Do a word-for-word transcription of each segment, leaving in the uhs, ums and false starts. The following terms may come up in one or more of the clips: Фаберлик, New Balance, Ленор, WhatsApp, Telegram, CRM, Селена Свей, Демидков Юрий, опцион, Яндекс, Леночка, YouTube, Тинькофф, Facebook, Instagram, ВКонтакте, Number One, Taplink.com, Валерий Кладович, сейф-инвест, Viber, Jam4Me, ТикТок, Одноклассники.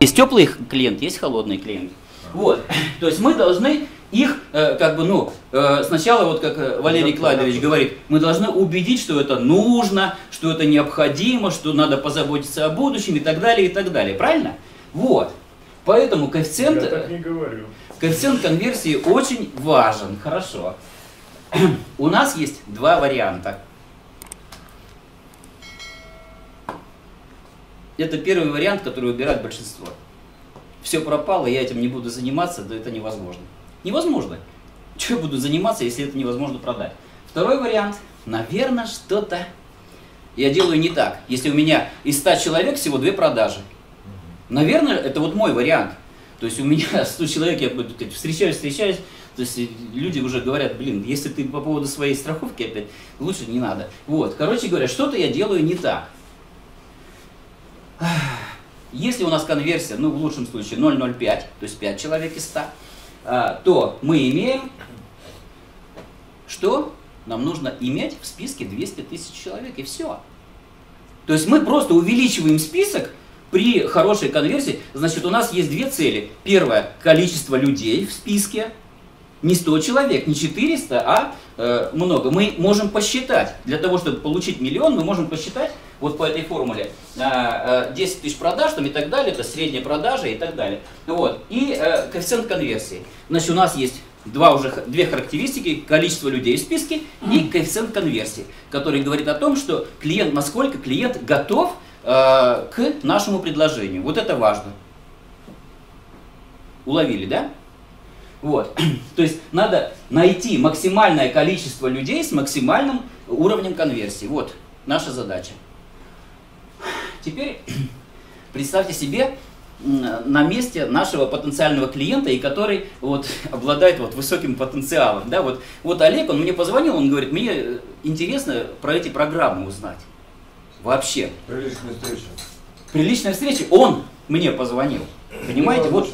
Есть теплый клиент, есть холодный клиент. Вот, то есть мы должны их, э, как бы, ну, э, сначала, вот как Валерий Кладович говорит, мы должны убедить, что это нужно, что это необходимо, что надо позаботиться о будущем и так далее, и так далее. Правильно? Вот. Поэтому коэффициент, я так не говорю. Коэффициент конверсии очень важен. Хорошо. У нас есть два варианта. Это первый вариант, который выбирает большинство. Все пропало, я этим не буду заниматься, да это невозможно. Невозможно. Чего я буду заниматься, если это невозможно продать? Второй вариант. Наверное, что-то я делаю не так. Если у меня из ста человек всего две продажи. Наверное, это вот мой вариант. То есть у меня сто человек, я встречаюсь, встречаюсь. То есть люди уже говорят, блин, если ты по поводу своей страховки опять, лучше не надо. Вот, короче говоря, что-то я делаю не так. Если у нас конверсия, ну в лучшем случае ноль целых ноль пять, то есть пять человек из ста, то мы имеем, что нам нужно иметь в списке двести тысяч человек, и все. То есть мы просто увеличиваем список при хорошей конверсии. Значит, у нас есть две цели. Первое, количество людей в списке. Не сто человек, не четыреста, а э, много. Мы можем посчитать. Для того, чтобы получить миллион, мы можем посчитать вот по этой формуле э, десять тысяч продаж там, и так далее. Это средняя продажа и так далее. Вот. И э, коэффициент конверсии. Значит, у нас есть два уже, две характеристики. Количество людей в списке и коэффициент конверсии. Который говорит о том, что клиент, насколько клиент готов э, к нашему предложению. Вот это важно. Уловили, да? Вот. То есть надо найти максимальное количество людей с максимальным уровнем конверсии. Вот наша задача. Теперь представьте себе на месте нашего потенциального клиента, и который вот, обладает вот, высоким потенциалом. Да? Вот, вот Олег, он мне позвонил, он говорит, мне интересно про эти программы узнать. Вообще. При личной встрече. При личной встрече он мне позвонил. Понимаете, вот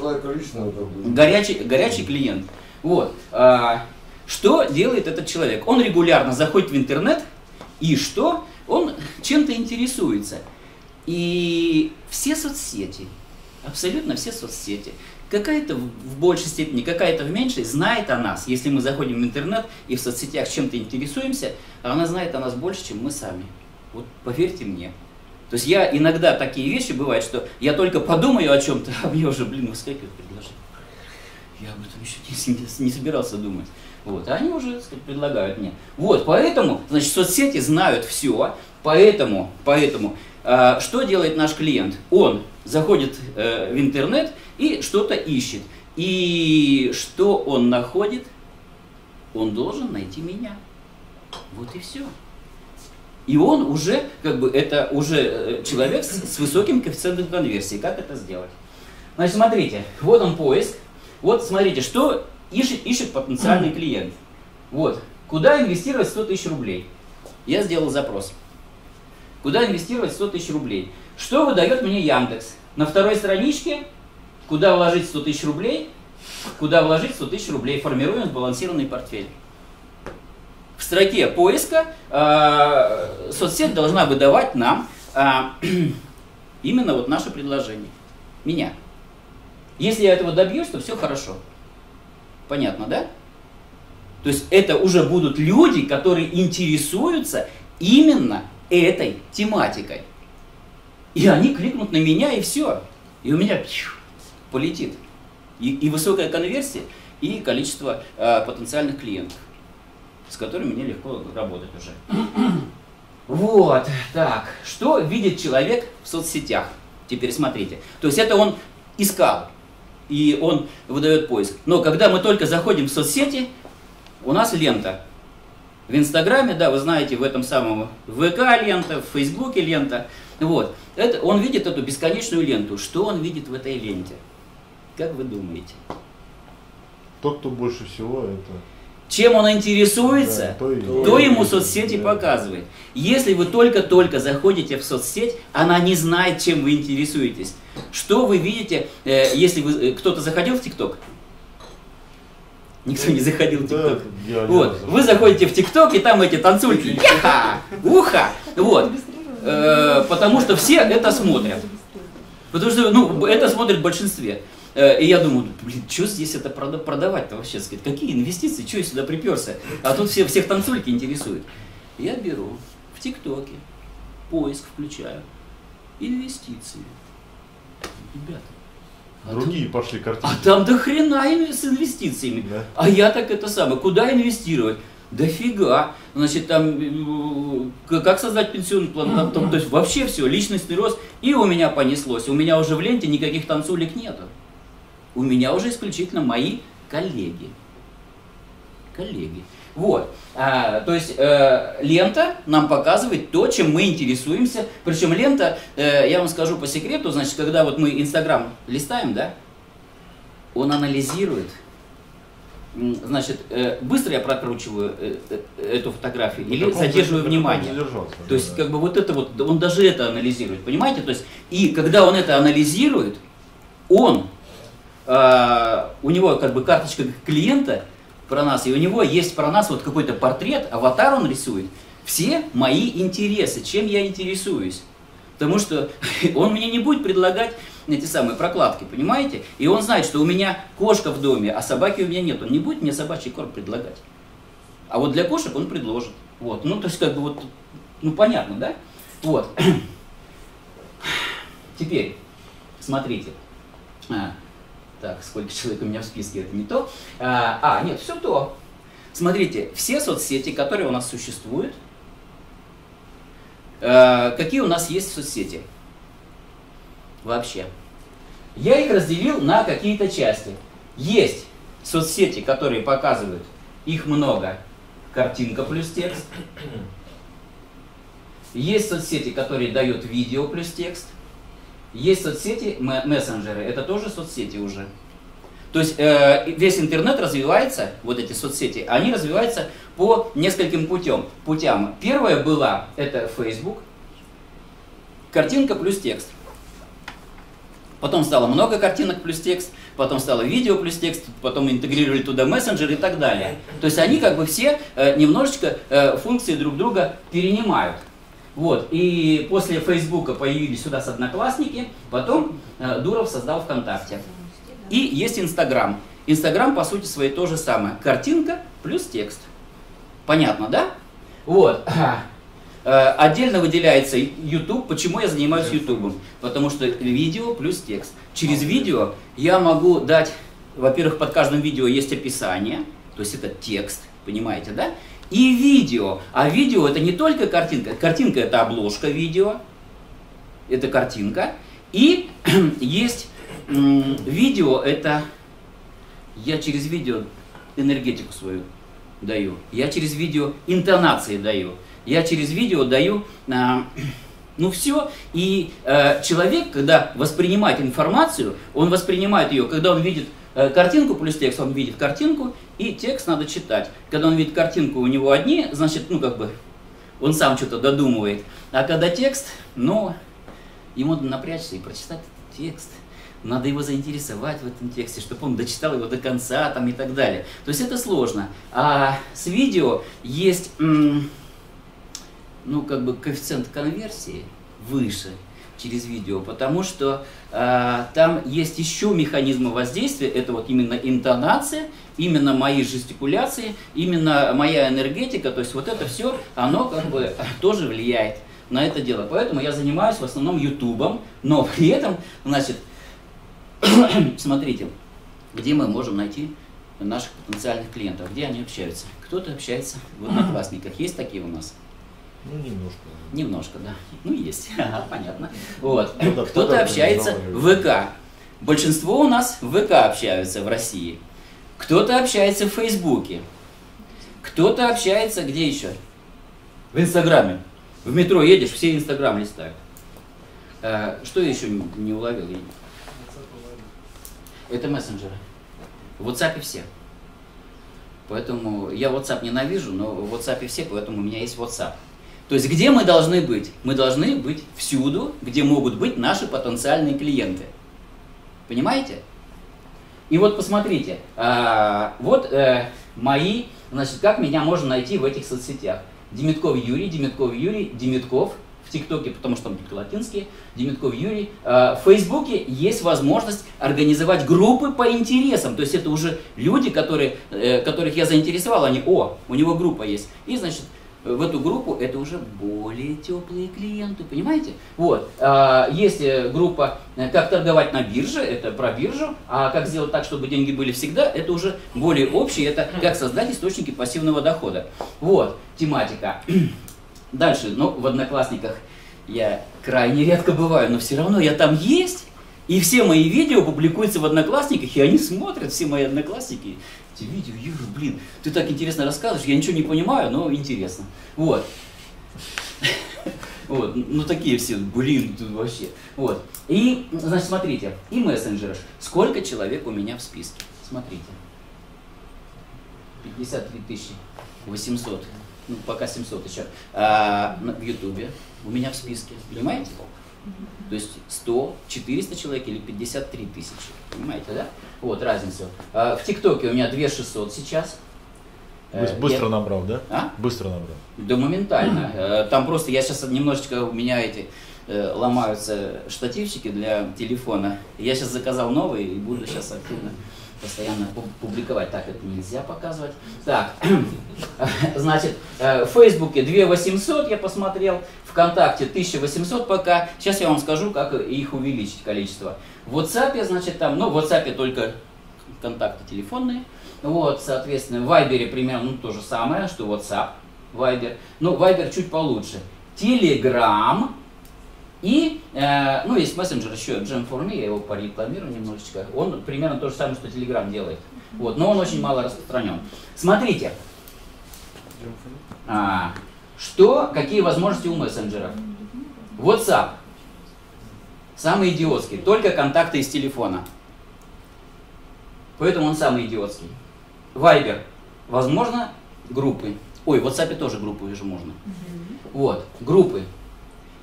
горячий, горячий клиент. Вот. А, что делает этот человек? Он регулярно заходит в интернет, и что? Он чем-то интересуется. И все соцсети, абсолютно все соцсети, какая-то в большей степени, какая-то в меньшей, знает о нас. Если мы заходим в интернет и в соцсетях чем-то интересуемся, она знает о нас больше, чем мы сами. Вот поверьте мне. То есть я иногда такие вещи бывают, что я только подумаю о чем-то, а мне уже, блин, выскакивает предложение. Я об этом еще не, не собирался думать. Вот, а они уже, так сказать, предлагают мне. Вот, поэтому, значит, соцсети знают все, поэтому, поэтому э, что делает наш клиент? Он заходит э, в интернет и что-то ищет. И что он находит? Он должен найти меня. Вот и все. И он уже, как бы, это уже человек с, с высоким коэффициентом конверсии. Как это сделать? Значит, смотрите, вот он поиск. Вот, смотрите, что ищет, ищет потенциальный клиент. Вот, куда инвестировать сто тысяч рублей? Я сделал запрос. Куда инвестировать сто тысяч рублей? Что выдает мне Яндекс? На второй страничке, куда вложить сто тысяч рублей? Куда вложить сто тысяч рублей? Формируем сбалансированный портфель. В строке поиска э, соцсеть должна выдавать нам э, именно вот наше предложение. Меня. Если я этого добьюсь, то все хорошо. Понятно, да? То есть это уже будут люди, которые интересуются именно этой тематикой. И они кликнут на меня, и все. И у меня пью, полетит. И, и высокая конверсия, и количество э, потенциальных клиентов, с которыми мне легко работать уже. Вот, так, что видит человек в соцсетях? Теперь смотрите. То есть это он искал, и он выдает поиск. Но когда мы только заходим в соцсети, у нас лента. В Инстаграме, да, вы знаете, в этом самом ВК лента, в Фейсбуке лента. Вот, это, он видит эту бесконечную ленту. Что он видит в этой ленте? Как вы думаете? Тот, кто больше всего, это... Чем он интересуется, да, то, то, то ему соцсети да. показывает. Если вы только-только заходите в соцсеть, она не знает, чем вы интересуетесь. Что вы видите, э, если вы э, кто-то заходил в ТикТок? Никто не заходил в ТикТок. Да, вот. Вы заходите в ТикТок, и там эти танцульки. Яха! Уха! Вот. Э, потому что все это смотрят. Потому что, ну, это смотрят в большинстве. Э, и я думаю, блин, что здесь это продавать-то вообще? Сказать, какие инвестиции? Что я сюда приперся? А тут все, всех танцульки интересуют. Я беру в ТикТоке, поиск включаю, инвестиции. Ребята. А другие там, пошли картинки. А там до хрена с инвестициями. Да. А я так это самое. Куда инвестировать? Дофига. Значит, там, как создать пенсионный план? Там, там, то есть вообще все, личностный рост. И у меня понеслось. У меня уже в ленте никаких танцулек нету. У меня уже исключительно мои коллеги. Коллеги. Вот. А, то есть э, лента нам показывает то, чем мы интересуемся. Причем лента, э, я вам скажу по секрету, значит, когда вот мы Instagram листаем, да, он анализирует. Значит, э, быстро я прокручиваю э, э, эту фотографию или так задерживаю внимание. То есть, да, как бы вот это вот, он даже это анализирует, понимаете? То есть, и когда он это анализирует, он, э, у него как бы карточка клиента про нас, и у него есть про нас вот какой-то портрет, аватар он рисует. Все мои интересы, чем я интересуюсь. Потому что он мне не будет предлагать эти самые прокладки, понимаете? И он знает, что у меня кошка в доме, а собаки у меня нет. Он не будет мне собачий корм предлагать. А вот для кошек он предложит. Вот. Ну, то есть, как бы вот, ну, понятно, да? Вот. Теперь, смотрите. Так, сколько человек у меня в списке, это не то. А, а, нет, все то. Смотрите, все соцсети, которые у нас существуют, какие у нас есть соцсети вообще. Я их разделил на какие-то части. Есть соцсети, которые показывают, их много, картинка плюс текст. Есть соцсети, которые дают видео плюс текст. Есть соцсети, мессенджеры, это тоже соцсети уже. То есть э, весь интернет развивается, вот эти соцсети, они развиваются по нескольким путем, путям. Первая была, это Facebook, картинка плюс текст. Потом стало много картинок плюс текст, потом стало видео плюс текст, потом интегрировали туда мессенджер и так далее. То есть они как бы все э, немножечко э, функции друг друга перенимают. Вот, и после Фейсбука появились сюда с Одноклассники, потом э, Дуров создал ВКонтакте. И есть Инстаграм. Инстаграм, по сути своей, то же самое. Картинка плюс текст. Понятно, да? Вот. Э, отдельно выделяется YouTube. Почему я занимаюсь YouTube? Потому что видео плюс текст. Через видео я могу дать, во-первых, под каждым видео есть описание, то есть это текст, понимаете, да? И видео. А видео это не только картинка. Картинка это обложка видео. Это картинка. И есть видео, это я через видео энергетику свою даю. Я через видео интонации даю. Я через видео даю, а, ну все. И а, человек, когда воспринимает информацию, он воспринимает ее, когда он видит картинку плюс текст, он видит картинку, и текст надо читать. Когда он видит картинку, у него одни, значит, ну как бы, он сам что-то додумывает. А когда текст, ну, ему надо напрячься и прочитать текст. Надо его заинтересовать в этом тексте, чтобы он дочитал его до конца там, и так далее. То есть это сложно. А с видео есть, ну как бы, коэффициент конверсии выше через видео, потому что э, там есть еще механизмы воздействия, это вот именно интонация, именно мои жестикуляции, именно моя энергетика, то есть вот это все, оно как бы тоже влияет на это дело. Поэтому я занимаюсь в основном ютубом, но при этом, значит, смотрите, где мы можем найти наших потенциальных клиентов, где они общаются. Кто-то общается в Одноклассниках, есть такие у нас? Ну, немножко. Немножко, да. Ну, есть. Ага, понятно. Вот. Ну, кто-то общается в ВК. Большинство у нас в ВК общаются в России. Кто-то общается в Фейсбуке. Кто-то общается где еще? В Инстаграме. В метро едешь, все Инстаграм листают. А, что я еще не уловил? Это мессенджеры. В WhatsApp все. Поэтому я WhatsApp ненавижу, но в WhatsApp все, поэтому у меня есть WhatsApp. То есть где мы должны быть? Мы должны быть всюду, где могут быть наши потенциальные клиенты. Понимаете? И вот посмотрите, э, вот э, мои, значит, как меня можно найти в этих соцсетях. Демидков Юрий, Демидков Юрий, Демидков в ТикТоке, потому что там только латинские, Демидков Юрий. Э, в Фейсбуке есть возможность организовать группы по интересам. То есть это уже люди, которые, э, которых я заинтересовал, они, о, у него группа есть. И, значит, в эту группу это уже более теплые клиенты, понимаете? Вот. Есть группа «Как торговать на бирже», это про биржу, а «Как сделать так, чтобы деньги были всегда», это уже более общее, это «Как создать источники пассивного дохода». Вот, тематика. Дальше, ну, в «Одноклассниках» я крайне редко бываю, но все равно я там есть, и все мои видео публикуются в «Одноклассниках», и они смотрят, все мои одноклассники. Эти видео, Юра, блин, ты так интересно рассказываешь, я ничего не понимаю, но интересно. Вот. Вот, ну такие все, блин, тут вообще. Вот. И, значит, смотрите, и мессенджеры. Сколько человек у меня в списке? Смотрите. пятьдесят три тысячи восемьсот, ну пока семьсот еще, а, в Ютубе у меня в списке, понимаете? То есть сто, четыреста человек или пятьдесят три тысячи, понимаете, да? Вот разница. В ТикТоке у меня две тысячи шестьсот сейчас. Быстро я... набрал, да? А? Быстро набрал. Да, моментально. Там просто, я сейчас немножечко, у меня эти ломаются штативчики для телефона. Я сейчас заказал новые и буду сейчас активно, постоянно публиковать. Так, это нельзя показывать. Так, значит, в Фейсбуке две тысячи восемьсот я посмотрел, ВКонтакте тысяча восемьсот пока. Сейчас я вам скажу, как их увеличить количество. В WhatsApp, значит, там, ну, в WhatsApp только контакты телефонные. Вот, соответственно, в Viber примерно ну, то же самое, что WhatsApp, Viber. Ну, Viber чуть получше. Telegram. И, э, ну, есть мессенджер еще, Jam4Me, я его порекламирую немножечко. Он примерно то же самое, что Telegram делает. Вот, но он очень мало распространен. Смотрите, а, что, какие возможности у мессенджеров. WhatsApp. Самый идиотский. Только контакты из телефона. Поэтому он самый идиотский. Viber. Возможно, группы. Ой, в WhatsApp тоже группы же можно. Вот, группы.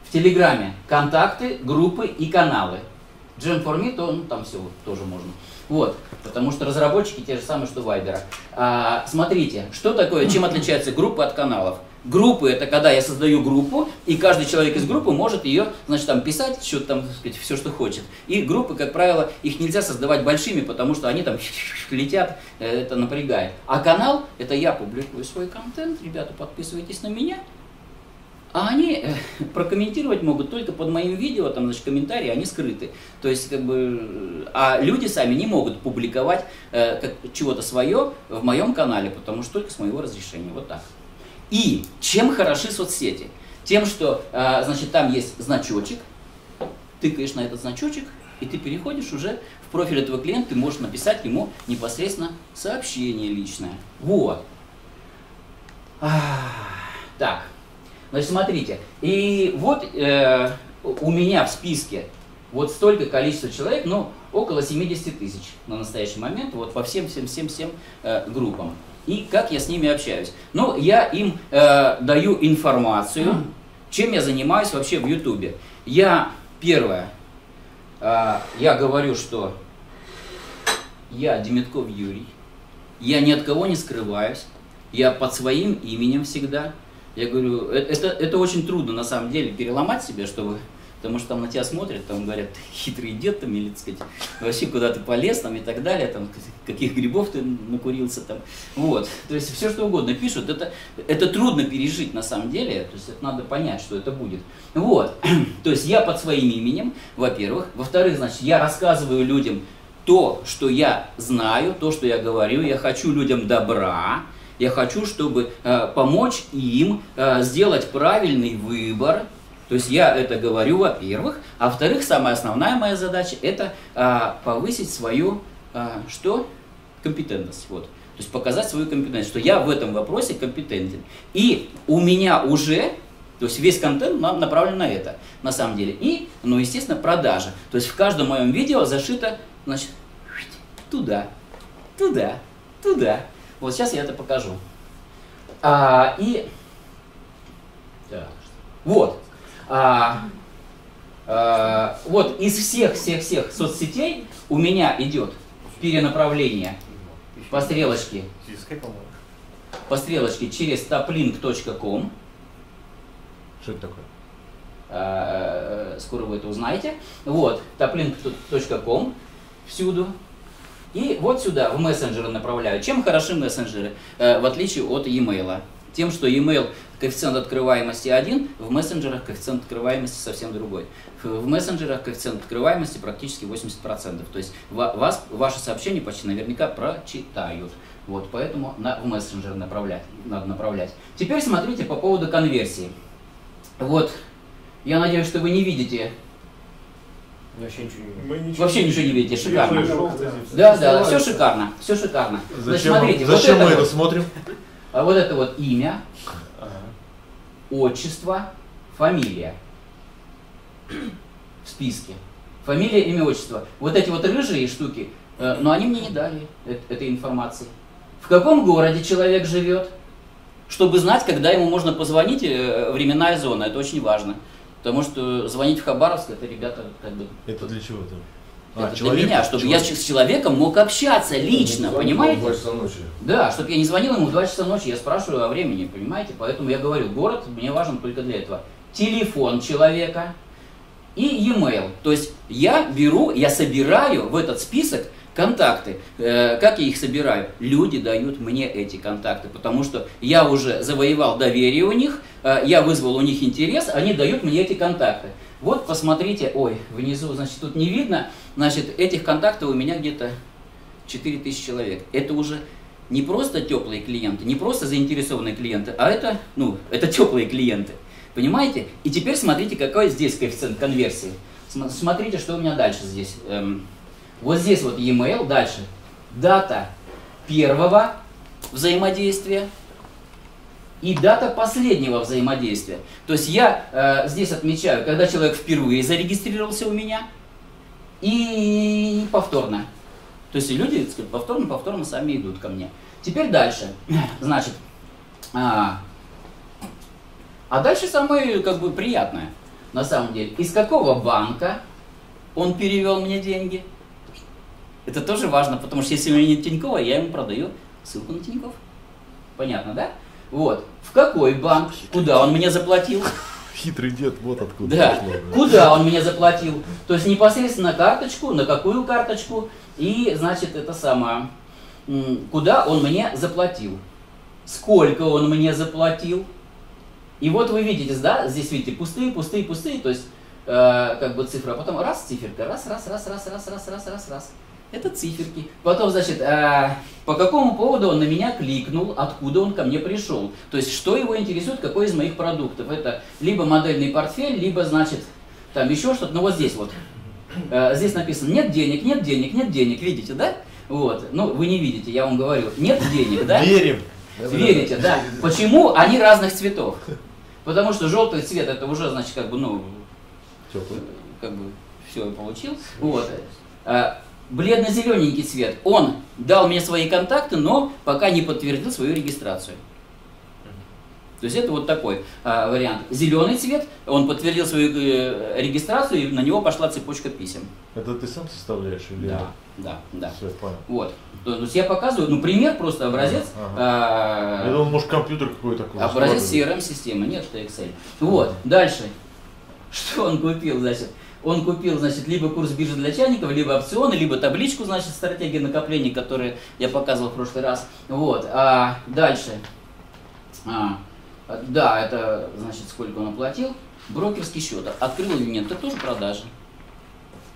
В Телеграме контакты, группы и каналы. Jam4Me, то ну, там все тоже можно. Вот, потому что разработчики те же самые, что Viber. А, смотрите, что такое, чем отличаются группы от каналов. Группы — это когда я создаю группу, и каждый человек из группы может ее, значит, там писать, что там, так сказать, все, что хочет. И группы, как правило, их нельзя создавать большими, потому что они там летят, это напрягает. А канал — это я публикую свой контент, ребята, подписывайтесь на меня. А они прокомментировать могут только под моим видео, там, значит, комментарии, они скрыты. То есть, как бы, а люди сами не могут публиковать э, чего-то свое в моем канале, потому что только с моего разрешения, вот так. И чем хороши соцсети? Тем, что, э, значит, там есть значочек, тыкаешь на этот значочек, и ты переходишь уже в профиль этого клиента, ты можешь написать ему непосредственно сообщение личное. Вот. Так. Значит, смотрите, и вот э, у меня в списке вот столько количества человек, ну, около семидесяти тысяч на настоящий момент, вот по всем, всем, всем, всем э, группам. И как я с ними общаюсь? Ну, я им э, даю информацию, чем я занимаюсь вообще в Ютубе. Я, первое, э, я говорю, что я Демидков Юрий, я ни от кого не скрываюсь, я под своим именем всегда. Я говорю, это, это очень трудно на самом деле переломать себя, чтобы, потому что там на тебя смотрят, там говорят, хитрый дед там, или, так сказать, вообще куда ты полез, там, и так далее, там, каких грибов ты накурился, там, вот, то есть все что угодно пишут, это, это трудно пережить на самом деле, то есть это надо понять, что это будет, вот, то есть я под своим именем, во-первых, во-вторых, значит, я рассказываю людям то, что я знаю, то, что я говорю, я хочу людям добра. Я хочу, чтобы э, помочь им э, сделать правильный выбор. То есть я это говорю, во-первых. А во-вторых, самая основная моя задача – это э, повысить свою э, что? компетентность. Вот. То есть показать свою компетентность, что я в этом вопросе компетентен. И у меня уже, то есть весь контент направлен на это, на самом деле. И, ну, естественно, продажи. То есть в каждом моем видео зашито, значит, туда, туда, туда. Вот сейчас я это покажу. А, и... Так. Вот. А, а, вот из всех-всех-всех соцсетей у меня идет перенаправление по стрелочке, по стрелочке через таплинк точка ком. Что это такое? Скоро вы это узнаете. Вот, таплинк точка ком всюду. И вот сюда, в мессенджеры направляю. Чем хороши мессенджеры, в отличие от e-mail? Тем, что e-mail коэффициент открываемости один, в мессенджерах коэффициент открываемости совсем другой. В мессенджерах коэффициент открываемости практически восемьдесят процентов. То есть вас, ваши сообщения почти наверняка прочитают. Вот, поэтому на, в мессенджер направлять, надо направлять. Теперь смотрите по поводу конверсии. Вот, я надеюсь, что вы не видите... Вообще ничего не видите. Вообще ничего не видите, шикарно. Да, да, все шикарно, все шикарно. Зачем, значит, смотрите, зачем вот это мы вот это смотрим? А вот это вот имя, ага, отчество, фамилия в списке. Фамилия, имя, отчество. Вот эти вот рыжие штуки, э, но они мне не дали э этой информации. В каком городе человек живет, чтобы знать, когда ему можно позвонить, э, временная зона, это очень важно. Потому что звонить в Хабаровск, это ребята как бы... Это для чего там? Это а, для человек, меня, чтобы человек. Я с человеком мог общаться лично, не понимаете? В два часа ночи. Да, чтобы я не звонил ему в два часа ночи, я спрашиваю о времени, понимаете? Поэтому я говорю, город мне важен только для этого. Телефон человека и e-mail. То есть я беру, я собираю в этот список контакты. Э, как я их собираю? Люди дают мне эти контакты, потому что я уже завоевал доверие у них, э, я вызвал у них интерес, они дают мне эти контакты. Вот, посмотрите, ой, внизу, значит, тут не видно, значит, этих контактов у меня где-то четыре тысячи человек. Это уже не просто теплые клиенты, не просто заинтересованные клиенты, а это, ну, это теплые клиенты, понимаете? И теперь смотрите, какой здесь коэффициент конверсии. Смотрите, что у меня дальше здесь. Эм, вот здесь вот e-mail, дальше дата первого взаимодействия и дата последнего взаимодействия. То есть я э, здесь отмечаю, когда человек впервые зарегистрировался у меня и повторно. То есть люди, так сказать, повторно, повторно сами идут ко мне. Теперь дальше. Значит, а, а дальше самое как бы приятное, на самом деле. Из какого банка он перевел мне деньги? Это тоже важно, потому что если у меня нет Тинькова, я ему продаю ссылку на Тинькофф. Понятно, да? Вот. В какой банк? Куда он мне заплатил? Хитрый дед, вот откуда. Да. Пошло, да. Куда он мне заплатил? То есть непосредственно карточку, на какую карточку и, значит, это самое, куда он мне заплатил, сколько он мне заплатил. И вот вы видите, да, здесь видите пустые, пустые, пустые, то есть э, как бы цифра, а потом раз циферка, раз, раз, раз, раз, раз, раз, раз, раз, раз. Это циферки. Потом, значит, э, по какому поводу он на меня кликнул, откуда он ко мне пришел. То есть, что его интересует, какой из моих продуктов. Это либо модельный портфель, либо, значит, там еще что-то. Но вот здесь вот. Э, здесь написано, нет денег, нет денег, нет денег. Видите, да? Вот. Ну, вы не видите, я вам говорю. Нет денег, да? Верим. Верите, да. Почему они разных цветов? Потому что желтый цвет, это уже, значит, как бы, ну... Теплый. Как бы все получил. Вот. Бледно-зелененький цвет. Он дал мне свои контакты, но пока не подтвердил свою регистрацию. То есть это вот такой а, вариант. Зеленый цвет, он подтвердил свою э, регистрацию, и на него пошла цепочка писем. Это ты сам составляешь? Или... Да, да, да. Все, понял. Вот. То, то есть я показываю, ну, пример, просто образец. Ага. А, это он, может, компьютер какой-то. Образец си эр эм-системы, нет, это Excel. Вот, дальше. Что он купил, значит? Он купил, значит, либо курс биржи для чайников, либо опционы, либо табличку, значит, стратегии накопления, которую я показывал в прошлый раз. Вот, а дальше, а, да, это, значит, сколько он оплатил, брокерский счет, открыл или нет, это тоже продажи.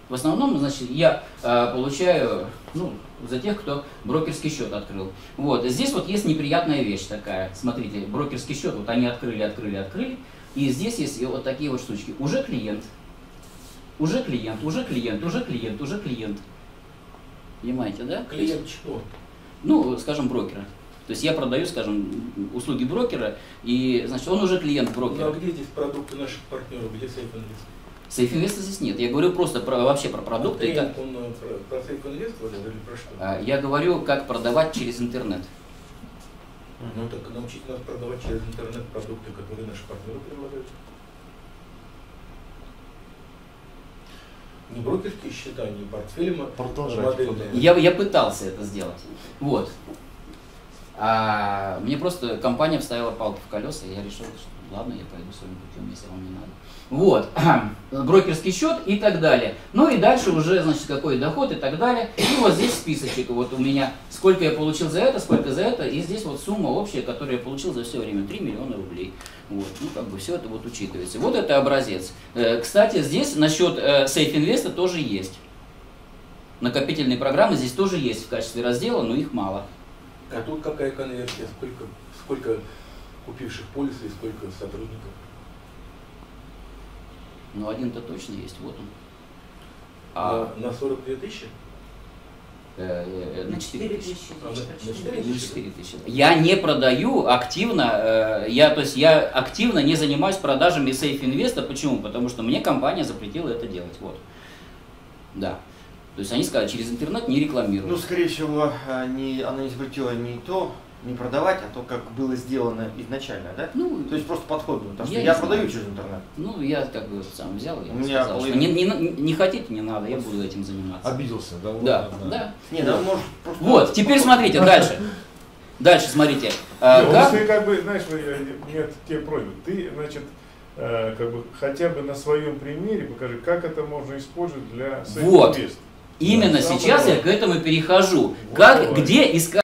В основном, значит, я а, получаю, ну, за тех, кто брокерский счет открыл. Вот, здесь вот есть неприятная вещь такая, смотрите, брокерский счет, вот они открыли, открыли, открыли, и здесь есть вот такие вот штучки, уже клиент. Уже клиент, уже клиент, уже клиент, уже клиент. Понимаете, да? Клиент чего? Ну, скажем, брокера. То есть я продаю, скажем, услуги брокера, и, значит, он уже клиент брокера. Ну, а где здесь продукты наших партнеров, где сейф-инвест? Сейф-инвеста здесь нет. Я говорю просто про, вообще про продукты. А клиент, как... он про, про сейф-инвест говорит или про что? Я говорю, как продавать через интернет. Ну, так научить нас продавать через интернет продукты, которые наши партнеры предлагают. не брокерские счета, не портфели модельные. Я, я пытался это сделать. Вот. А мне просто компания вставила палку в колеса, и я решил, что ладно, я пойду своим путем, если вам не надо. Вот, брокерский счет и так далее. Ну и дальше уже, значит, какой доход и так далее. И вот здесь списочек, вот у меня, сколько я получил за это, сколько за это, и здесь вот сумма общая, которую я получил за все время, три миллиона рублей. Вот, ну как бы все это вот учитывается. Вот это образец. Кстати, здесь насчет сейф-инвеста тоже есть. Накопительные программы здесь тоже есть в качестве раздела, но их мало. А тут какая конверсия, сколько, сколько купивших полисы и сколько сотрудников? Ну, один-то точно есть, вот он. А на, на сорок две тысячи? Э, э, на четыре тысячи. А, на четыре тысячи. Я не продаю активно, э, я, то есть я активно не занимаюсь продажами сейф-инвеста. Почему? Потому что мне компания запретила это делать. Вот. Да. То есть они сказали, через интернет не рекламируют. Ну, скорее всего, не, она не запретила не то, не продавать, а то, как было сделано изначально, да? Ну, то есть просто подход был, потому я что я продаю через интернет. Ну, я как бы сам взял и сказал, половина... что не, не, не хотите, не надо, я буду этим заниматься. Обиделся, да? Да, да. да. Не, да, может, просто... Вот, теперь смотрите, дальше. Дальше, смотрите. Ты как бы, знаешь, нет, тебе просьба, ты, значит... как бы хотя бы на своем примере покажи, как это можно использовать для своих инвесторов. Вот, именно сейчас я к этому перехожу. Как, где искать?